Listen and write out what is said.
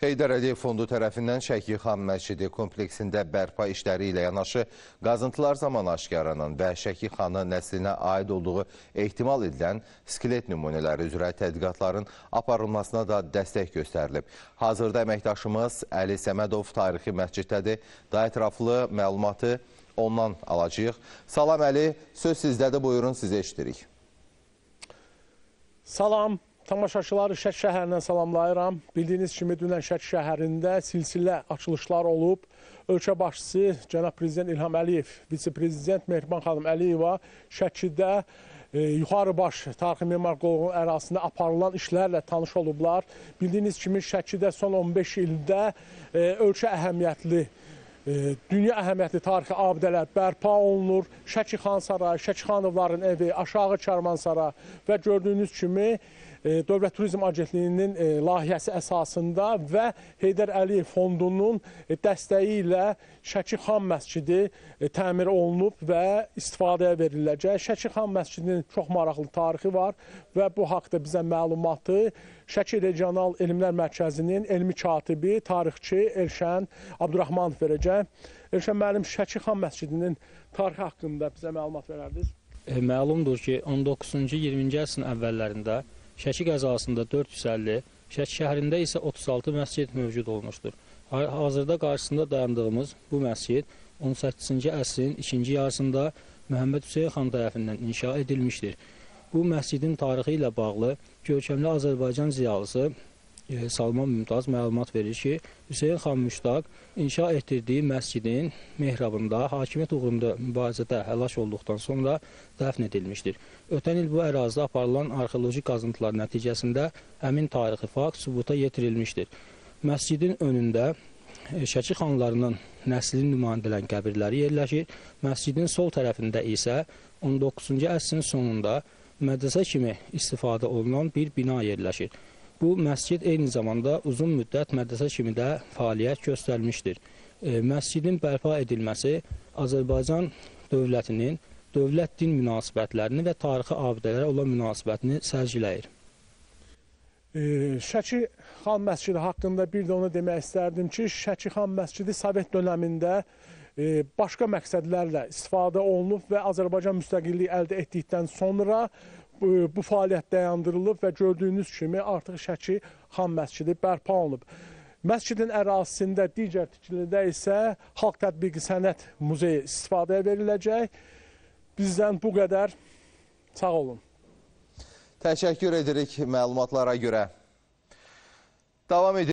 Heydər Əliyev Fondu tərəfindən Şəki Xan məscidi kompleksində bərpa işləri ilə yanaşı qazıntılar zaman aşkaranan və Şəki Xanı nəslinə aid olduğu ehtimal edilən skelet nümunələri üzrə tədqiqatların aparılmasına da dəstək göstərilib. Hazırda əməkdaşımız Əli Səmədov tarixi məsciddədir. Daha ətraflı məlumatı ondan alacağıq. Salam Əli, söz sizdədir, buyurun, sizə eşitirik. Salam. Tamaşaçıları Şəki şəhərindən salamlayıram. Bildiyiniz kimi dünən Şəki şəhərində silsilə açılışlar olub. Ölkə başçısı Cənab Prezident İlham Əliyev, Vitse-Prezident Mehriban Xanım Əliyeva Şəkidə Yuxarıbaş tarixi memarlığının ərazisində aparılan işlərlə tanış olublar. Bildiyiniz kimi Şəkidə son 15 ildə ölkə əhəmiyyətli dünya əhəmiyyətli tarixi abidələr bərpa olunur. Şəki Xan sarayı, Şəki xanımların evi, Aşağı Kermansara və gördüyünüz kimi Dövlət Turizm Agentliyinin layihəsi əsasında və Heydər Əliyev Fondunun dəstəyi ilə Şəki Xan məscidi təmir olunub və istifadəyə veriləcək. Şəki Xan məscidinin çox maraqlı tarixi var və bu haqda bizə məlumatı Şəki Regional Elmlər Mərkəzinin elmi katibi, tarixçi Elşən Abdurrahmanov verəcək. Elşən müəllim, Şəki Xan məscidinin tarixi haqqında bizə məlumat verərdiniz? Məlumdur ki, 19-20-ci əsrin əvvəllərində Şəki qəzasında 450, Şəki şəhərində isə 36 məscid mövcud olmuşdur. Hazırda qarşısında dayandığımız bu məscid 18-ci əsrin ikinci yarısında Məhəmməd Hüseyin Xan tərəfindən inşa edilmişdir. Bu məscidin tarixi ilə bağlı görkəmli Azərbaycan ziyalısı Salman Mümtaz məlumat verir ki, Hüseyin Xan Müştaq inşa etdirdiyi məscidin mehrabında hakimiyyət uğrunda mübarizədə həlak olduqdan sonra dəfn edilmişdir. Ötən il bu ərazidə aparılan arxeoloji qazıntılar nəticəsində həmin tarixi fakt sübuta yetirilmişdir. Məscidin önündə Şəki xanlarının nəslin nümayəndələn qəbirləri yerləşir. Məscidin sol tərəfində isə 19-cu əsrin sonunda mədrəsə kimi istifadə olunan bir bina yerləşir. Bu məscid eyni zamanda uzun müddət mədrəsə kimi də fəaliyyət göstərmişdir. Məscidin bərpa edilməsi Azərbaycan dövlətinin dövlət-din münasibətlərini və tarixi abidələrə olan münasibətini sərgiləyir. Şəki Xan məscidi haqqında bir də onu demək istərdim ki, Şəki Xan məscidi Sovet dönəmində başqa məqsədlərlə istifadə olunub və Azərbaycan müstəqilliyi əldə etdikdən sonra bu fəaliyyət dayandırılıb və gördüyünüz kimi artıq Şəki Xan məscidi bərpa olunub. Məscidin ərazisində digər tikilidə isə Xalq Tətbiqi Sənət Muzeyi istifadəyə veriləcək. Bizdən bu qədər. Sağ olun. Təşəkkür edirik məlumatlara görə. Davam edirik.